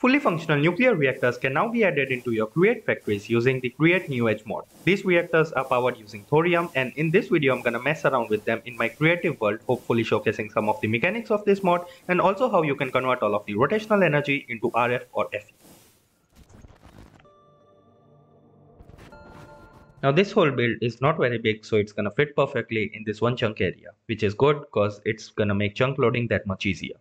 Fully functional nuclear reactors can now be added into your Create factories using the Create New Age mod. These reactors are powered using thorium, and in this video I'm gonna mess around with them in my creative world, hopefully showcasing some of the mechanics of this mod and also how you can convert all of the rotational energy into RF or FE. Now this whole build is not very big, so it's gonna fit perfectly in this one chunk area, which is good because it's gonna make chunk loading that much easier.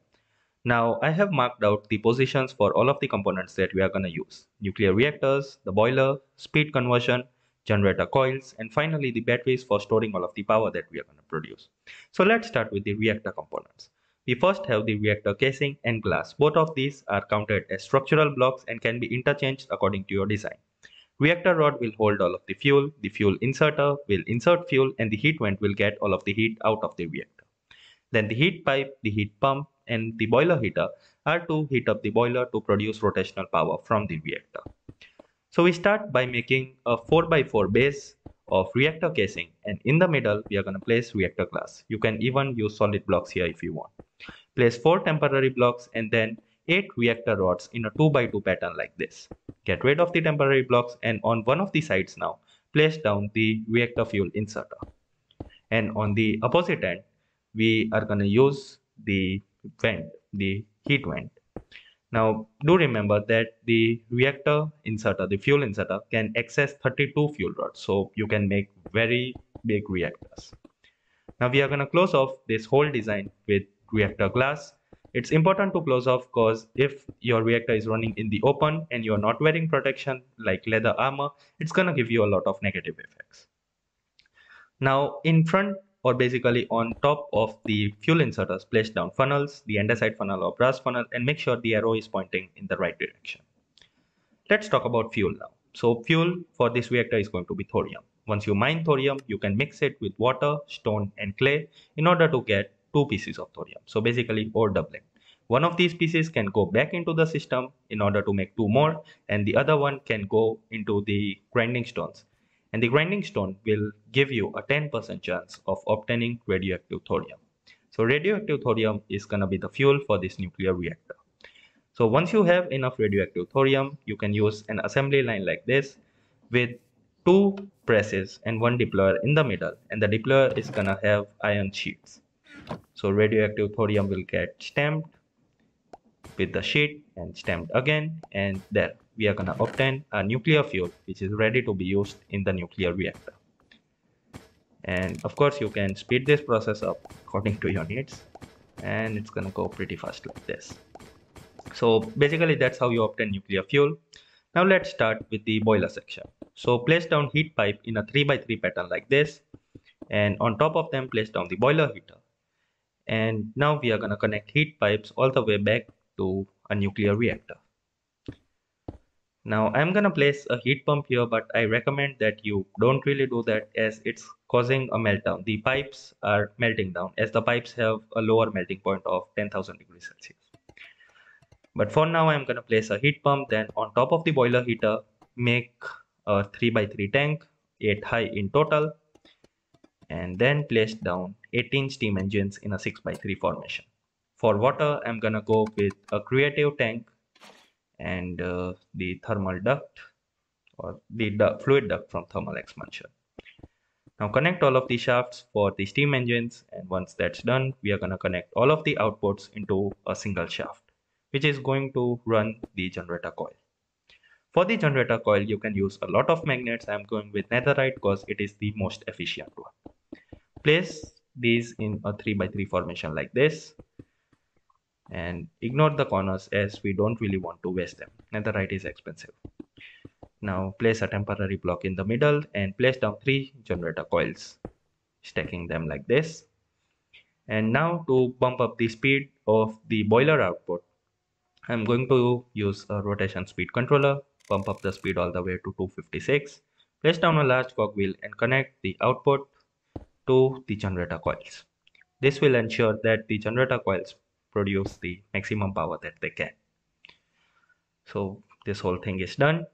Now I have marked out the positions for all of the components that we are gonna use. Nuclear reactors, the boiler, speed conversion, generator coils, and finally the batteries for storing all of the power that we are gonna produce. So let's start with the reactor components. We first have the reactor casing and glass. Both of these are counted as structural blocks and can be interchanged according to your design. Reactor rod will hold all of the fuel inserter will insert fuel, and the heat vent will get all of the heat out of the reactor. Then the heat pipe, the heat pump, and the boiler heater are to heat up the boiler to produce rotational power from the reactor. So we start by making a 4x4 base of reactor casing, and in the middle we are going to place reactor glass. You can even use solid blocks here if you want. Place 4 temporary blocks and then 8 reactor rods in a 2x2 pattern like this. Get rid of the temporary blocks, and on one of the sides now place down the reactor fuel inserter. And on the opposite end we are going to use the vent, the heat vent. Now do remember that the reactor inserter, the fuel inserter, can access 32 fuel rods, so you can make very big reactors. Now we are going to close off this whole design with reactor glass. It's important to close off because if your reactor is running in the open and you're not wearing protection like leather armor, it's gonna give you a lot of negative effects. Now in front, or basically on top of the fuel inserters, place down funnels, the andesite funnel or brass funnel, and make sure the arrow is pointing in the right direction. Let's talk about fuel now. So fuel for this reactor is going to be thorium. Once you mine thorium, you can mix it with water, stone, and clay in order to get 2 pieces of thorium, so basically ore doubling. One of these pieces can go back into the system in order to make 2 more, and the other one can go into the grinding stones, and the grinding stone will give you a 10% chance of obtaining radioactive thorium. So radioactive thorium is gonna be the fuel for this nuclear reactor. So once you have enough radioactive thorium, you can use an assembly line like this with 2 presses and 1 deployer in the middle, and the deployer is gonna have iron sheets. So radioactive thorium will get stamped with the sheet and stamped again, and there we are gonna obtain a nuclear fuel which is ready to be used in the nuclear reactor. And of course you can speed this process up according to your needs, and it's gonna go pretty fast like this. So basically that's how you obtain nuclear fuel. Now let's start with the boiler section. So place down heat pipe in a 3x3 pattern like this, and on top of them place down the boiler heater. And now we are going to connect heat pipes all the way back to a nuclear reactor. Now I'm going to place a heat pump here, but I recommend that you don't really do that as it's causing a meltdown. The pipes are melting down as the pipes have a lower melting point of 10,000 degrees Celsius. But for now I'm going to place a heat pump, then on top of the boiler heater make a 3x3 tank, 8 high in total, and then place down 18 steam engines in a 6x3 formation. For water, I'm gonna go with a creative tank and the thermal duct, or the fluid duct from thermal expansion. Now connect all of the shafts for the steam engines, and once that's done, we are gonna connect all of the outputs into a single shaft, which is going to run the generator coil. For the generator coil, you can use a lot of magnets. I'm going with netherite because it is the most efficient one. Place these in a 3x3 formation like this, and ignore the corners as we don't really want to waste them. Netherite is expensive. Now place a temporary block in the middle and place down 3 generator coils, stacking them like this. And now to bump up the speed of the boiler output, I'm going to use a rotation speed controller. Bump up the speed all the way to 256. Place down a large cogwheel and connect the output to the generator coils. This will ensure that the generator coils produce the maximum power that they can. So this whole thing is done,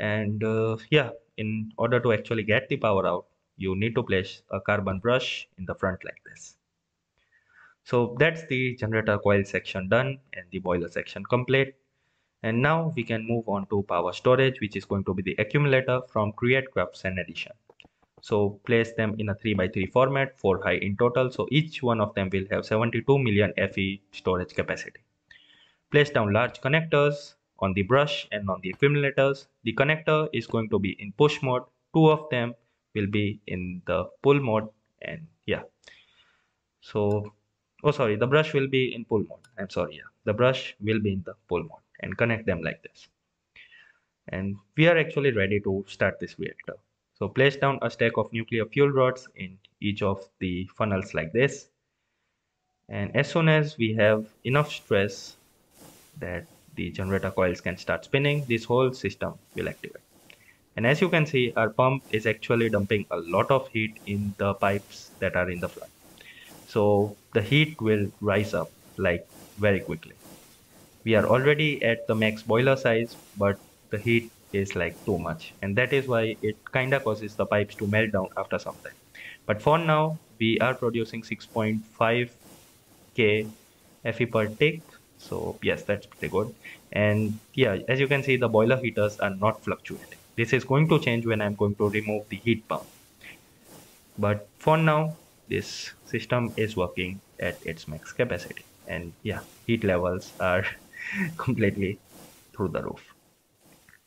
and in order to actually get the power out, you need to place a carbon brush in the front like this. So that's the generator coil section done and the boiler section complete. And now we can move on to power storage, which is going to be the accumulator from Create Crafts and Addition. So place them in a 3x3 format, 4 high in total. So each one of them will have 72 million FE storage capacity. Place down large connectors on the brush and on the accumulators. The connector is going to be in push mode. 2 of them will be in the pull mode, and the brush will be in pull mode. The brush will be in the pull mode, and connect them like this. And we are actually ready to start this reactor. So place down a stack of nuclear fuel rods in each of the funnels like this. And as soon as we have enough stress that the generator coils can start spinning, this whole system will activate. And as you can see, our pump is actually dumping a lot of heat in the pipes that are in the flood. So the heat will rise up like very quickly. We are already at the max boiler size, but the heat is like too much, and that is why it kinda causes the pipes to melt down after some time. But for now, we are producing 6.5k FE per tick, so yes, that's pretty good. And yeah, as you can see, the boiler heaters are not fluctuating. This is going to change when I'm going to remove the heat pump, but for now this system is working at its max capacity, and yeah, heat levels are completely through the roof.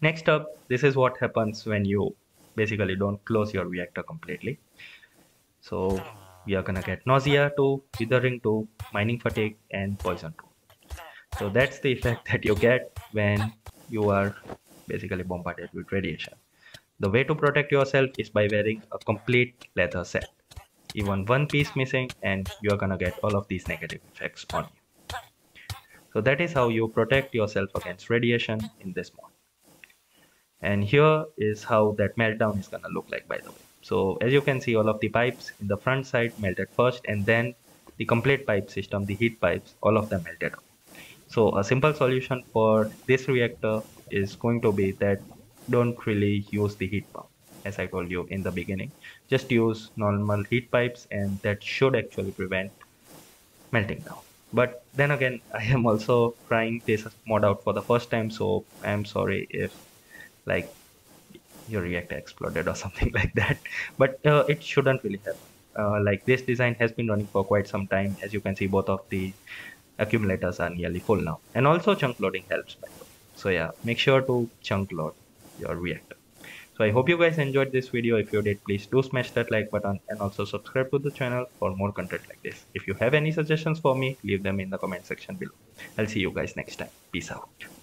Next up, this is what happens when you basically don't close your reactor completely. So we are gonna get nausea 2, withering 2, mining fatigue, and poison 2. So that's the effect that you get when you are basically bombarded with radiation. The way to protect yourself is by wearing a complete leather set. Even one piece missing and you are gonna get all of these negative effects on you. So that is how you protect yourself against radiation in this mode. And here is how that meltdown is gonna look like, by the way. So as you can see, all of the pipes in the front side melted first, and then the complete pipe system, the heat pipes, all of them melted up. So a simple solution for this reactor is going to be that don't really use the heat pump, as I told you in the beginning. Just use normal heat pipes, and that should actually prevent melting down. But then again, I am also trying this mod out for the first time, so I am sorry if like your reactor exploded or something like that, but it shouldn't really happen. Like, this design has been running for quite some time. As you can see, both of the accumulators are nearly full now, and also chunk loading helps, by the way. So yeah, make sure to chunk load your reactor. So I hope you guys enjoyed this video. If you did, please do smash that like button, and also subscribe to the channel for more content like this. If you have any suggestions for me, leave them in the comment section below. I'll see you guys next time. Peace out.